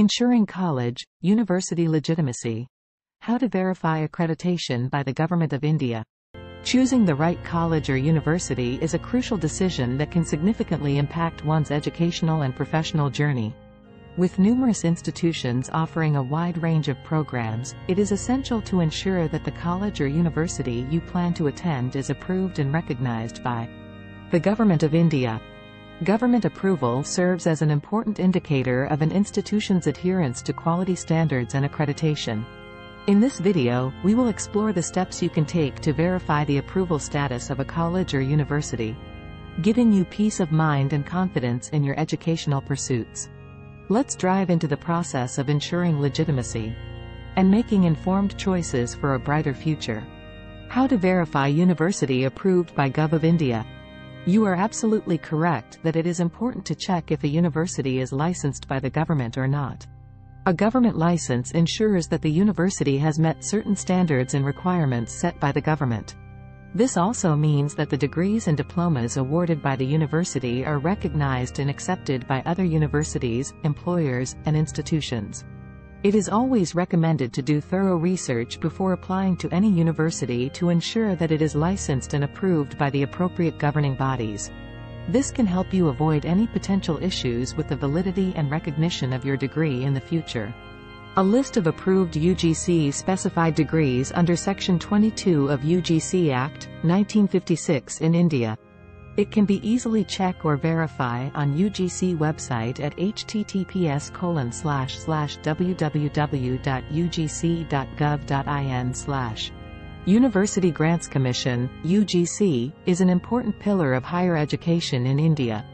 Ensuring college, university legitimacy. How to verify accreditation by the Government of India. Choosing the right college or university is a crucial decision that can significantly impact one's educational and professional journey. With numerous institutions offering a wide range of programs, it is essential to ensure that the college or university you plan to attend is approved and recognized by the Government of India. Government approval serves as an important indicator of an institution's adherence to quality standards and accreditation. In this video, we will explore the steps you can take to verify the approval status of a college or university, giving you peace of mind and confidence in your educational pursuits. Let's dive into the process of ensuring legitimacy and making informed choices for a brighter future. How to verify university approved by Gov of India. You are absolutely correct that it is important to check if a university is licensed by the government or not. A government license ensures that the university has met certain standards and requirements set by the government. This also means that the degrees and diplomas awarded by the university are recognized and accepted by other universities, employers, and institutions. It is always recommended to do thorough research before applying to any university to ensure that it is licensed and approved by the appropriate governing bodies. This can help you avoid any potential issues with the validity and recognition of your degree in the future. A list of approved UGC-specified degrees under Section 22 of UGC Act, 1956 in India. It can be easily check or verify on UGC website at https://www.ugc.gov.in/. University Grants Commission, UGC, is an important pillar of higher education in India.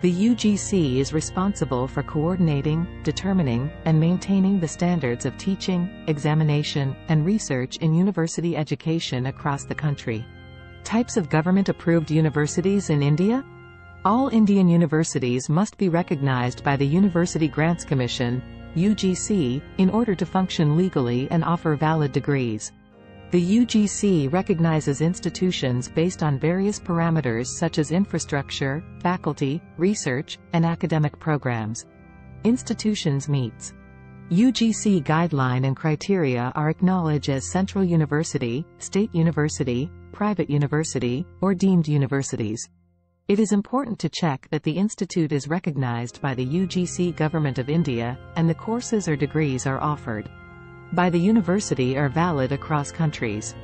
The UGC is responsible for coordinating, determining, and maintaining the standards of teaching, examination, and research in university education across the country. Types of government-approved universities in India? All Indian universities must be recognized by the University Grants Commission, UGC, in order to function legally and offer valid degrees. The UGC recognizes institutions based on various parameters such as infrastructure, faculty, research, and academic programs. Institutions meets UGC guideline and criteria are acknowledged as central university, state university, private university, or deemed universities. It is important to check that the institute is recognized by the UGC Government of India, and the courses or degrees are offered by the university are valid across countries.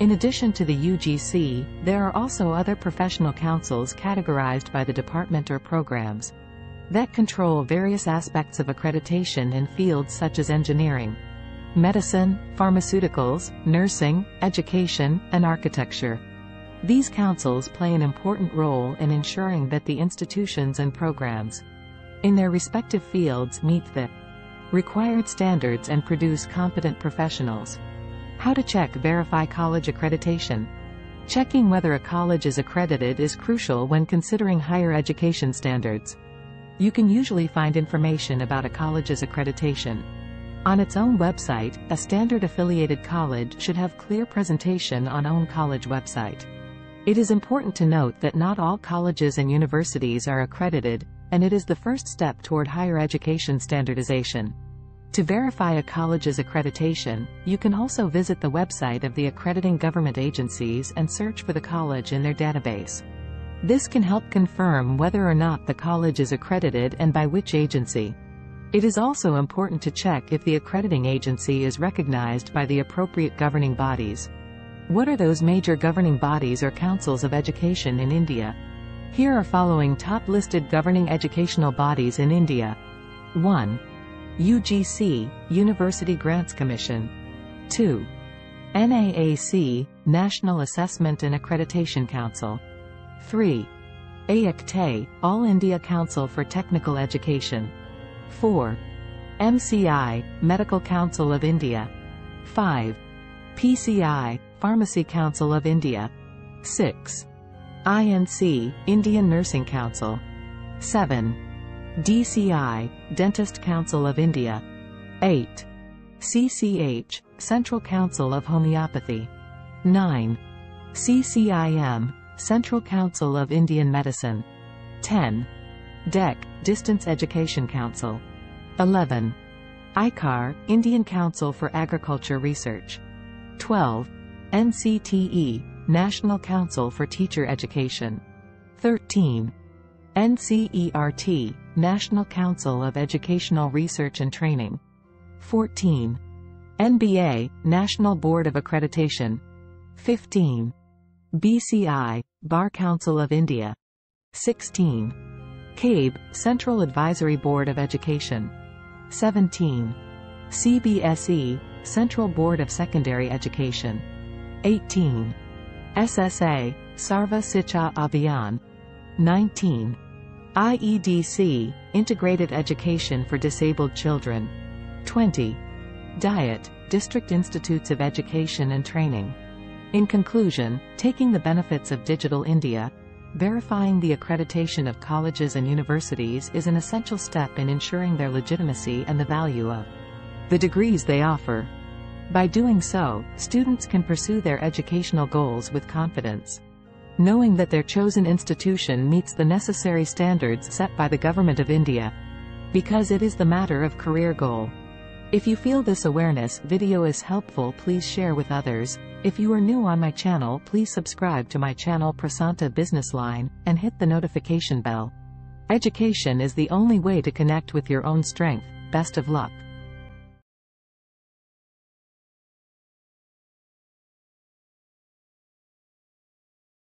In addition to the UGC, there are also other professional councils categorized by the department or programs that control various aspects of accreditation in fields such as engineering, medicine, pharmaceuticals, nursing, education, and architecture. These councils play an important role in ensuring that the institutions and programs in their respective fields meet the required standards and produce competent professionals. How to check verify college accreditation. Checking whether a college is accredited is crucial when considering higher education standards. You can usually find information about a college's accreditation on its own website. A standard affiliated college should have clear presentation on own college website. It is important to note that not all colleges and universities are accredited, and it is the first step toward higher education standardization. To verify a college's accreditation, you can also visit the website of the accrediting government agencies and search for the college in their database. This can help confirm whether or not the college is accredited and by which agency. It is also important to check if the accrediting agency is recognized by the appropriate governing bodies. What are those major governing bodies or councils of education in India? Here are following top-listed governing educational bodies in India. 1. UGC, University Grants Commission. 2. NAAC, National Assessment and Accreditation Council. 3. AICTE, All India Council for Technical Education. 4. MCI, Medical Council of India. 5. PCI, Pharmacy Council of India. 6. INC, Indian Nursing Council. 7. DCI, Dentist Council of India. 8. CCH, Central Council of Homeopathy. 9. CCIM, Central Council of Indian Medicine. 10. DEC, Distance Education Council. 11. ICAR, Indian Council for Agriculture Research. 12. NCTE, National Council for Teacher Education. 13. NCERT, National Council of Educational Research and Training. 14. NBA, National Board of Accreditation. 15. BCI, Bar Council of India. 16. CABE, Central Advisory Board of Education. 17. CBSE, Central Board of Secondary Education. 18. SSA, Sarva Shiksha Abhiyan. 19. IEDC, Integrated Education for Disabled Children. 20. DIET, District Institutes of Education and Training. In conclusion, taking the benefits of Digital India, verifying the accreditation of colleges and universities is an essential step in ensuring their legitimacy and the value of the degrees they offer. By doing so, students can pursue their educational goals with confidence, knowing that their chosen institution meets the necessary standards set by the Government of India, because it is the matter of career goal. If you feel this awareness video is helpful, please share with others. If you are new on my channel, please subscribe to my channel Prasanta Business Line and hit the notification bell. Education is the only way to connect with your own strength. Best of luck.